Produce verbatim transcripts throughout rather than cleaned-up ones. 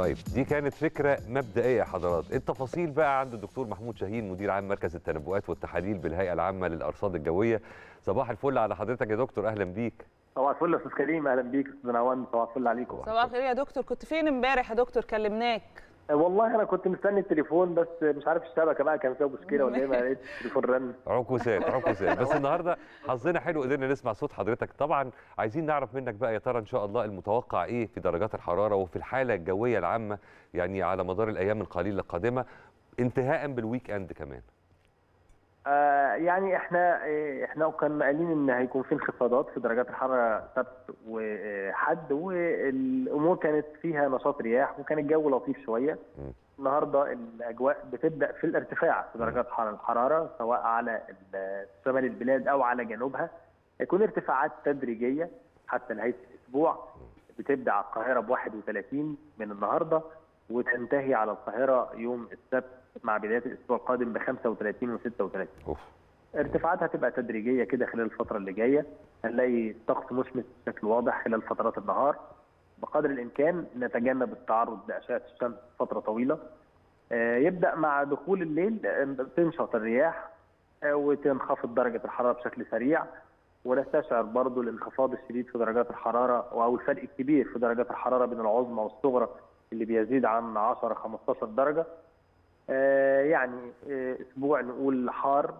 طيب دي كانت فكرة مبدئية حضرات. التفاصيل بقى عند الدكتور محمود شاهين مدير عام مركز التنبؤات والتحاليل بالهيئة العامة للأرصاد الجوية. صباح الفل على حضرتك يا دكتور، أهلا بيك. صباح الفل يا أستاذ كريم، أهلا بيك أستاذ نعوان، صباح الفل عليكم. صباح الخير يا دكتور، كنت فين امبارح يا دكتور؟ كلمناك. والله أنا كنت مستني التليفون بس مش عارف الشبكة بقى كان فيها مشكلة ولا إيه، ما لقيتش التليفون رن. عكوسات عكوسات بس النهارده حظنا حلو قدرنا نسمع صوت حضرتك. طبعا عايزين نعرف منك بقى يا ترى إن شاء الله المتوقع إيه في درجات الحرارة وفي الحالة الجوية العامة يعني على مدار الأيام القليلة القادمة انتهاءً بالويك إند كمان. آه يعني احنا احنا كنا قايلين ان هيكون في انخفاضات في درجات الحراره سبت وحد، والامور كانت فيها نشاط رياح وكان الجو لطيف شويه. النهارده الاجواء بتبدا في الارتفاع في درجات الحراره سواء على شمال البلاد او على جنوبها، هيكون ارتفاعات تدريجيه حتى نهايه الاسبوع. بتبدا على القاهره ب واحد وثلاثين من النهارده وتنتهي على القاهره يوم السبت مع بدايه الاسبوع القادم ب خمسة وثلاثين و ستة وثلاثين. ارتفاعات هتبقى تدريجيه كده خلال الفتره اللي جايه. هنلاقي الطقس مشمس بشكل واضح خلال فترات النهار، بقدر الامكان نتجنب التعرض لاشعه الشمس فتره طويله. آه يبدا مع دخول الليل تنشط الرياح آه وتنخفض درجه الحراره بشكل سريع، ونستشعر برضو الانخفاض الشديد في درجات الحراره او الفرق الكبير في درجات الحراره بين العظمى والصغرى اللي بيزيد عن عشرة خمستاشر درجه. يعني اسبوع نقول حار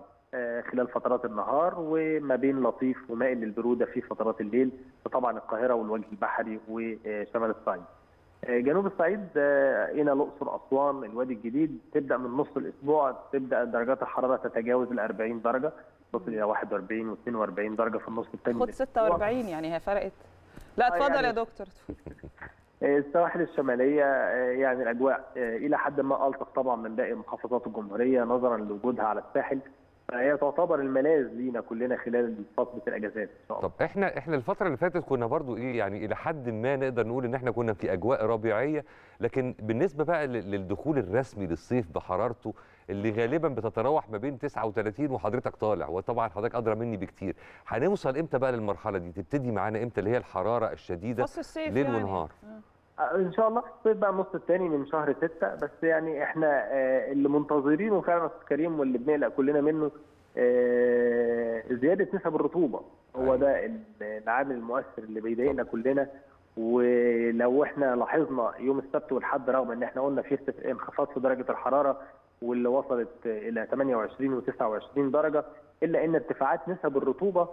خلال فترات النهار وما بين لطيف ومائل للبروده في فترات الليل، فطبعا القاهره والوجه البحري وشمال الصعيد. جنوب الصعيد الى الاقصر اسوان الوادي الجديد تبدا من نص الاسبوع تبدا درجات الحراره تتجاوز ال أربعين درجه، تصل الى واحد وأربعين و اثنين وأربعين درجه في النص الثاني. خد ستة وأربعين يعني هي فرقت. لا اتفضل يعني يا دكتور. السواحل الشماليه يعني الاجواء الى حد ما الطف طبعا من باقي محافظات الجمهوريه نظرا لوجودها على الساحل، فهي تعتبر الملاذ لينا كلنا خلال فتره الاجازات ان شاء الله. طب احنا احنا الفتره اللي فاتت كنا برضو ايه يعني الى حد ما نقدر نقول ان احنا كنا في اجواء ربيعيه، لكن بالنسبه بقى للدخول الرسمي للصيف بحرارته اللي غالبا بتتراوح ما بين تسعة وثلاثين وحضرتك طالع، وطبعا حضرتك ادرى مني بكتير، هنوصل امتى بقى للمرحله دي؟ تبتدي معانا امتى اللي هي الحراره الشديده ليل يعني ونهار؟ ان شاء الله الصيف بقى النص الثاني من شهر ستة. بس يعني احنا اللي منتظرينه فعلا استاذ كريم واللي بنقلق كلنا منه زياده نسب الرطوبه، هو ده العامل المؤثر اللي بيضايقنا كلنا. ولو احنا لاحظنا يوم السبت والحد رغم ان احنا قلنا في انخفاض في درجه الحراره واللي وصلت الى ثمانية وعشرين و تسعة وعشرين درجه، الا ان ارتفاعات نسب الرطوبه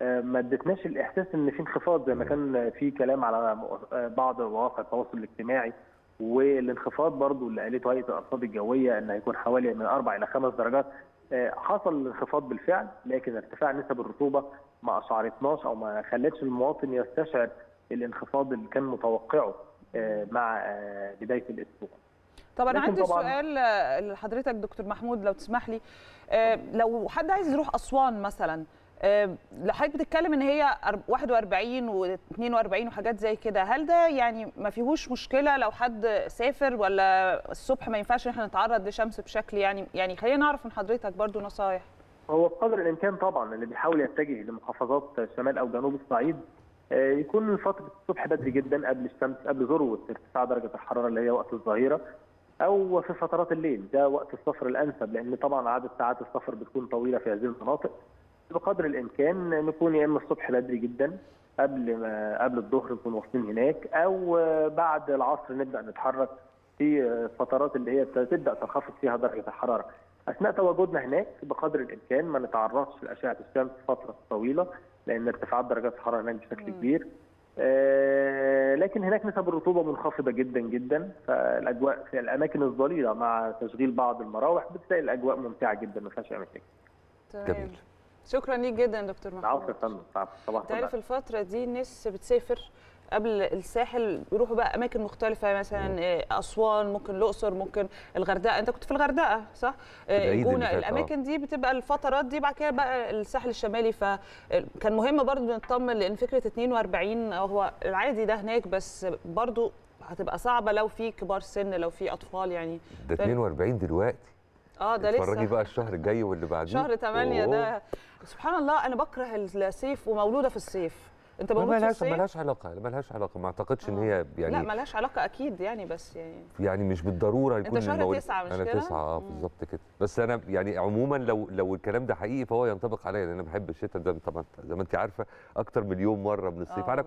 ما ادتناش الاحساس ان في انخفاض زي ما كان في كلام على بعض مواقع التواصل الاجتماعي. والانخفاض برضو اللي قالته هيئه الارصاد الجويه ان هيكون حوالي من أربع الى خمس درجات، حصل الانخفاض بالفعل لكن ارتفاع نسب الرطوبه ما اشعرتناش او ما خلتش المواطن يستشعر الانخفاض اللي كان متوقعه مع بدايه الاسبوع. طب انا عندي سؤال لحضرتك دكتور محمود لو تسمح لي، لو حد عايز يروح اسوان مثلا، حضرتك بتتكلم ان هي واحد وأربعين و اثنين وأربعين وحاجات زي كده، هل ده يعني ما فيهوش مشكله لو حد سافر ولا الصبح ما ينفعش احنا نتعرض لشمس بشكل يعني يعني خلينا نعرف من حضرتك برضو نصايح. هو بقدر الامكان طبعا اللي بيحاول يتجه لمحافظات شمال او جنوب الصعيد يكون فتره الصبح بدري جدا قبل الشمس قبل ذروه ارتفاع درجه الحراره اللي هي وقت الظهيره، او في فترات الليل ده وقت السفر الانسب لان طبعا عدد ساعات السفر بتكون طويله في هذه المناطق. بقدر الامكان نكون يا اما الصبح بدري جدا قبل ما قبل الظهر نكون واصلين هناك، او بعد العصر نبدا نتحرك في الفترات اللي هي بتبدا تنخفض فيها درجه الحراره. اثناء تواجدنا هناك بقدر الامكان ما نتعرضش لاشعه الشمس فتره طويله لان ارتفاعات درجات الحراره هناك بشكل كبير. آه لكن هناك نسب الرطوبه منخفضه جدا جدا، فالاجواء في الاماكن الظليله مع تشغيل بعض المراوح بتلاقي الاجواء ممتعه جدا ما فيهاش اي مشاكل. جميل، شكرا ليك جدا دكتور محمود. عفوا فندم، طبعا تعرف الفتره دي الناس بتسافر قبل الساحل بيروحوا بقى اماكن مختلفه مثلا اسوان، ممكن الاقصر، ممكن الغردقه. انت كنت في الغردقه صح؟ الجونه، الاماكن دي بتبقى الفترات دي بعد كده بقى الساحل الشمالي. فكان مهم برضو نطمن لان فكره اثنين وأربعين هو العادي ده هناك، بس برضو هتبقى صعبه لو في كبار سن لو في اطفال يعني. ده اثنين وأربعين دلوقتي اه ده لسه. اتفرجي بقى الشهر الجاي واللي بعديه شهر ثمانية. أوه. ده سبحان الله انا بكره الصيف ومولوده في الصيف. انت موجود في الصيف. ملهاش علاقه ملهاش علاقه ما اعتقدش ان هي يعني لا ملهاش علاقه اكيد يعني بس يعني يعني مش بالضروره يكون انت شهر تسعه مش كده؟ انا تسعه اه بالظبط كده. بس انا يعني عموما لو لو الكلام ده حقيقي فهو ينطبق عليا لان انا بحب الشتاء ده طبعا زي ما انت عارفه اكتر مليون مره من الصيف.